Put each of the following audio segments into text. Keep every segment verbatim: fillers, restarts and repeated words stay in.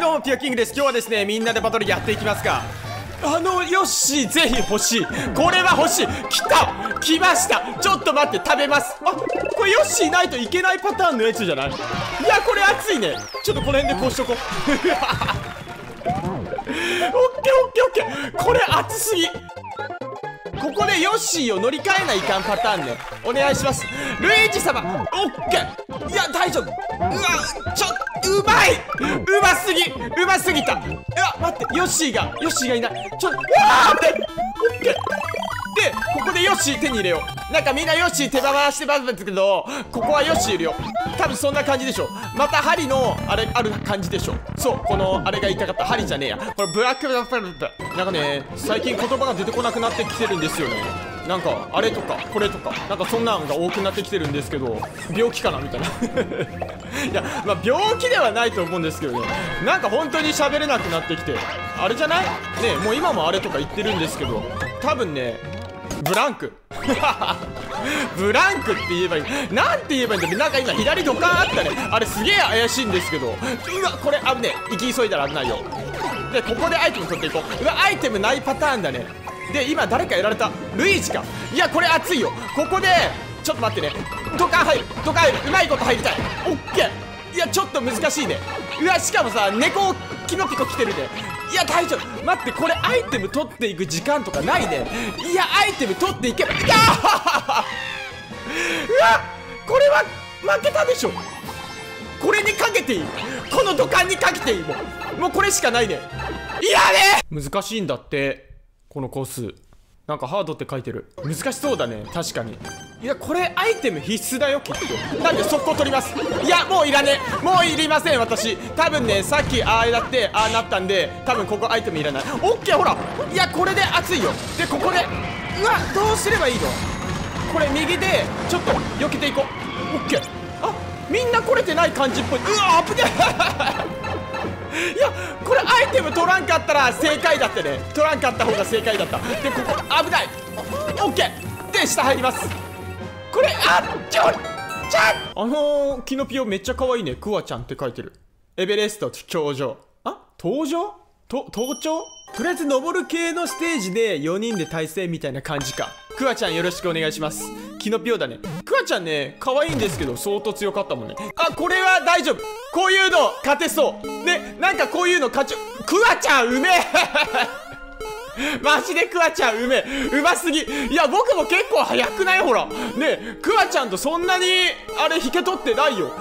はいどうもピュアキングです。今日はですねみんなでバトルやっていきますが、あのヨッシーぜひ欲しい。これは欲しい。来た、来ました。ちょっと待って、食べます。あ、これヨッシーないといけないパターンのやつじゃない？いやこれ熱いね。ちょっとこの辺でこうしとこうオッケーオッケーオッケー。これ熱すぎ。ここでヨッシーを乗り換えないかんパターンね。お願いします、ルイージ様。オッケー。いや大丈夫。うわちょっうまい、うますぎ、うますぎた。うわ待って、ヨッシーがヨッシーがいない。ちょっとうわー待って。オッケーでここでヨッシー手に入れよう。なんかみんなヨッシー手放してばんですけど、ここはヨッシー入れよう。多分そんな感じでしょ。また針のあれある感じでしょ。そう、このあれが言いたかった。針じゃねえや、これブラックブラックブラック。なんかね最近言葉が出てこなくなってきてるんですよね。なんかあれとかこれとかなんかそんなんが多くなってきてるんですけど、病気かなみたいないやまあ病気ではないと思うんですけどね。なんか本当に喋れなくなってきて、あれじゃないねえ、もう今もあれとか言ってるんですけど、多分ねブランクブランクって言えばいい。なんて言えばいいんだ。なんか今左ドカーンあったね。あれすげえ怪しいんですけど、うわこれ危ねえ。行き急いだら危ないよ。でここでアイテム取っていこう。うわアイテムないパターンだね。で今誰かやられた。ルイージか。いやこれ熱いよ。ここでちょっと待ってね。ドカン入る、ドカン入る。うまいこと入りたい。オッケー。いやちょっと難しいね。うわしかもさ猫キノピコ来てるね。いや大丈夫。待って、これアイテム取っていく時間とかないね。いやアイテム取っていけば。いやーうわこれは負けたでしょ。これにかけていい。この土管にかけていい。もうもうこれしかないね。いやね難しいんだってこの個数。なんかハードって書いてる。難しそうだね確かに。いやこれアイテム必須だよきっと。なんで速攻取ります。いやもういらねえ、もういりません。私多分ねさっきああやってああなったんで、多分ここアイテムいらない。オッケーほら。いやこれで熱いよ。でここでうわどうすればいいの。これ右でちょっと避けていこう。オッケー。あみんな来れてない感じっぽい。うわ危ねえいやこれアイテム取らんかったら正解だってね。取らんかった方が正解だった。でここ危ない。オッケーで下入ります。これあっちょっちゃあのー、キノピオめっちゃ可愛いね。クワちゃんって書いてる。エベレスト頂上、あ登場と登頂。とりあえず登る系のステージでよにんで対戦みたいな感じか。クワちゃんよろしくお願いします。キノピオだね。クワちゃんね可愛いんですけど相当強かったもんね。あこれは大丈夫。こういうの勝てそうね。なんかこういうの勝ちクワちゃんうめえマジでクワちゃんうめえ、うますぎ。いや僕も結構早くない。ほらねえクワちゃんとそんなにあれ引け取ってないよ。うわ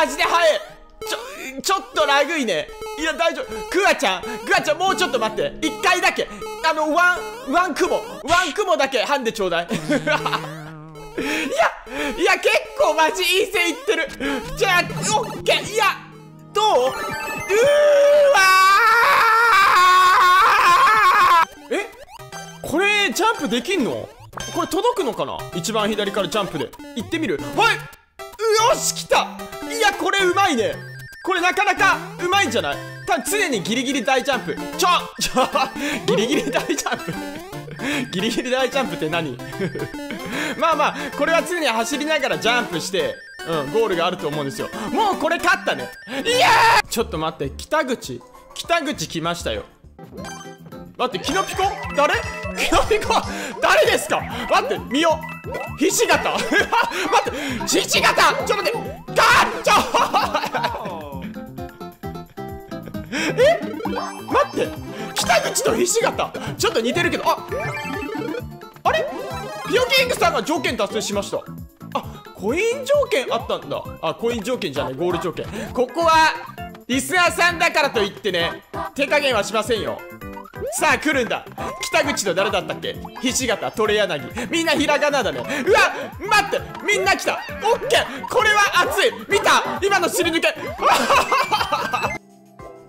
マジで早え。ちょちょっとラグいね。いや大丈夫。クワちゃんクワちゃんもうちょっと待って。一回だけあのワンワンクモワンクモだけハンデちょうだいいやいや結構マジいい線いってる。じゃあオッケー。いやどう。うーわーえこれジャンプできんの。これ届くのかな。一番左からジャンプで行ってみる。はい、よし来た。いやこれうまいね。これなかなかうまいんじゃない。ただ常にギリギリ大ジャンプ。ちょちょギリギリ大ジャンプギリギリ大ジャンプって何まあまあこれは常に走りながらジャンプして、うん、ゴールがあると思うんですよ。もうこれ勝ったね。いやーちょっと待って、北口北口来ましたよ。待ってキノピコ誰。キノピコ誰ですか。待って見ようひし形待ってひし形ちょっと待ってガッチョえ待って北口とひし形ちょっと似てるけど、ああれピオキングさんが条件達成しました。あコイン条件あったんだ。あコイン条件じゃないゴール条件。ここはリスナーさんだからといってね手加減はしませんよ。さあ来るんだ。北口と誰だったっけ。ひし形トレ柳みんなひらがなだね。うわ待ってみんな来た。オッケーこれは熱い。見た今のすり抜け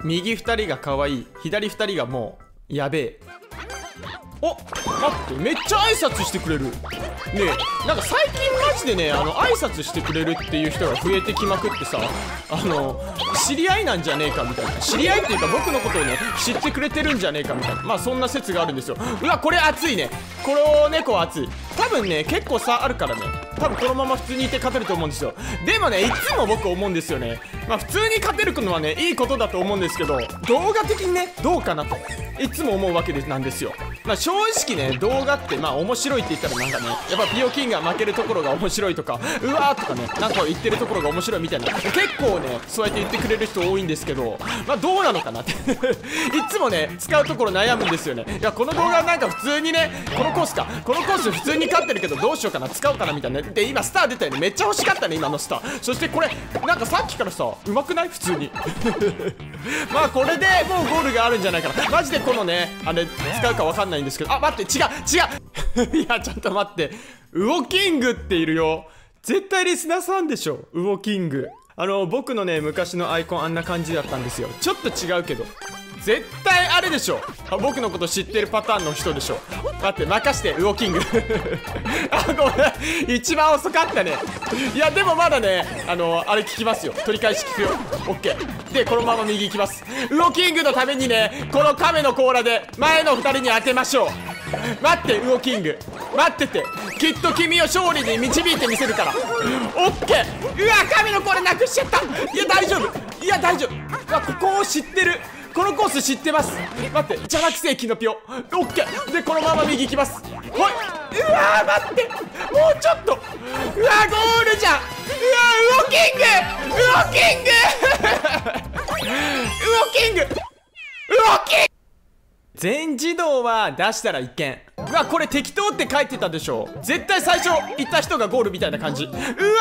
右ふたりがかわいい、左ふたりがもうやべえ。お待ってめっちゃ挨拶してくれるねえ。なんか最近マジでねあの挨拶してくれるっていう人が増えてきまくってさ、あの知り合いなんじゃねえかみたいな。知り合いっていうか僕のことをね知ってくれてるんじゃねえかみたいな。まあそんな説があるんですよ。うわこれ熱いね。この猫は熱い。多分ね結構差あるからね。多分このまま普通にいて勝てると思うんですよ。でもね、いつも僕思うんですよね。まあ普通に勝てるのはね、いいことだと思うんですけど、動画的にね、どうかなといつも思うわけなんですよ。まあ正直ね、動画ってまあ面白いって言ったらなんかね、やっぱピオキンが負けるところが面白いとか、うわーとかね、なんか言ってるところが面白いみたいな、結構ねそうやって言ってくれる人多いんですけど、まあどうなのかなっていつもね使うところ悩むんですよね。いや、この動画なんか普通にね、このコースか、このコース普通に勝ってるけどどうしようかな、使おうかなみたいな。で、今スター出たよね、めっちゃ欲しかったね今のスター。そしてこれなんかさっきからさ、うまくない普通にまあこれでもうゴールがあるんじゃないかな。マジでこのねあれ使うかわかんないんですけど、あ、待って、違う違ういやちょっと待って、ウオキングっているよ。絶対リスナーさんでしょ、ウオキング。あの僕のね昔のアイコンあんな感じだったんですよ。ちょっと違うけど絶対あれでしょ、僕のこと知ってるパターンの人でしょ。待って、任してウオキングあ、ごめん、一番遅かったね。いやでもまだね、あのあれ聞きますよ、取り返し聞くよ。オッケーで、このまま右行きます。ウオキングのためにね、この亀の甲羅で前のふたりに当てましょう。待ってウオキング、待ってて、きっと君を勝利に導いてみせるから。オッケー。うわ、亀の甲羅なくしちゃった。いや大丈夫、いや大丈夫。わ、ここを知ってる、このコース知ってます。待って、邪魔規制キノピオ。オッケーで、このまま右行きます。ほい。うわー、待って、もうちょっと。うわー、ゴールじゃん。うわー、ウオキング、ウオキングウオキングウオキング。全自動は出したら一件。うわ、これ適当って書いてたでしょ。絶対最初行った人がゴールみたいな感じ。う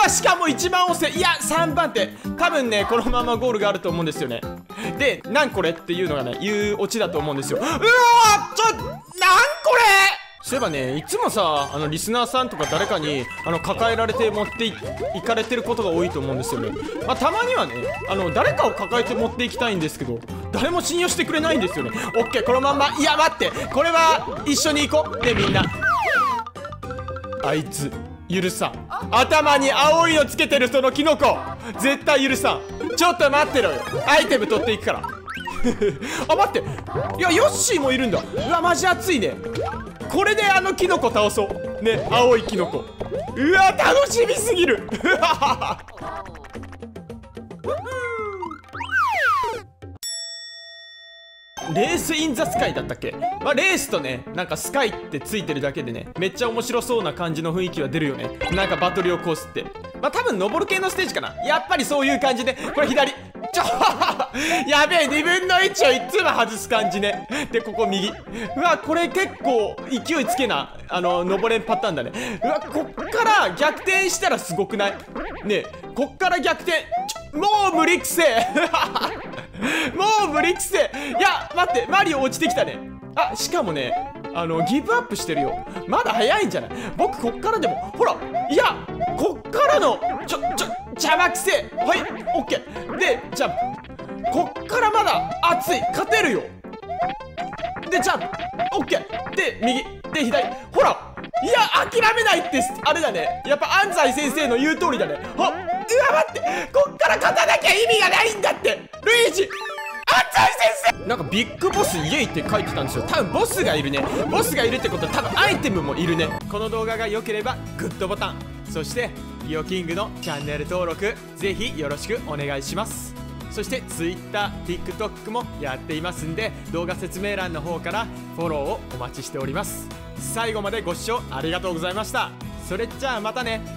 わ、しかもいちばん押せ、いやさんばんて。多分ねこのままゴールがあると思うんですよね。で、なんこれっていうのがね、言うオチだと思うんですよ。うわー、ちょ、なんこれ。そういえばね、いつもさ、あのリスナーさんとか誰かにあの抱えられて持っていかれてることが多いと思うんですよね。まあ、たまにはね、あの誰かを抱えて持っていきたいんですけど、誰も信用してくれないんですよね。オッケー、このまんま。いや待って、これは一緒に行こうね、みんな。あいつ許さん、頭に青いのつけてるそのキノコ絶対許さん。ちょっと待ってろよ、アイテム取っていくからあ、待って、いやヨッシーもいるんだ。うわ、マジ熱いね。これであのキノコ倒そうね、青いキノコ。うわ、楽しみすぎるレースインザスカイだったっけ。まあ、レースとね、なんかスカイってついてるだけでね、めっちゃ面白そうな感じの雰囲気は出るよね。なんかバトルをコースって、まあ多分登る系のステージかな。やっぱりそういう感じで、これ左、ちょやべえ、にぶんのいちをいつも外す感じね。で、ここ右。うわ、これ結構勢いつけな、あの登れんパターンだね。うわ、こっから逆転したらすごくないねえ、こっから逆転、もう無理くせえもう無理くせえ。いや待って、マリオ落ちてきたね。あ、しかもね、あのギブアップしてるよ。まだ早いんじゃない。僕こっからでも、ほら、いやこっからのちょちょ邪魔くせえ。はい、オッケーで、ジャンプ。こっからまだ熱い、勝てるよ。で、ジャンプ、オッケーで、右で、左、ほら、いや諦めないってあれだね、やっぱ安西先生の言う通りだね。はっ、うわ待って、こっから勝たなきゃ意味がないんだって。ルイージ、安西先生、なんかビッグボスイエイって書いてたんですよ。多分ボスがいるね。ボスがいるってことは多分アイテムもいるね。この動画が良ければグッドボタン、そしてピオキングのチャンネル登録ぜひよろしくお願いします。そして ツイッター、ティックトック もやっていますんで、動画説明欄の方からフォローをお待ちしております。最後までご視聴ありがとうございました。それじゃあまたね。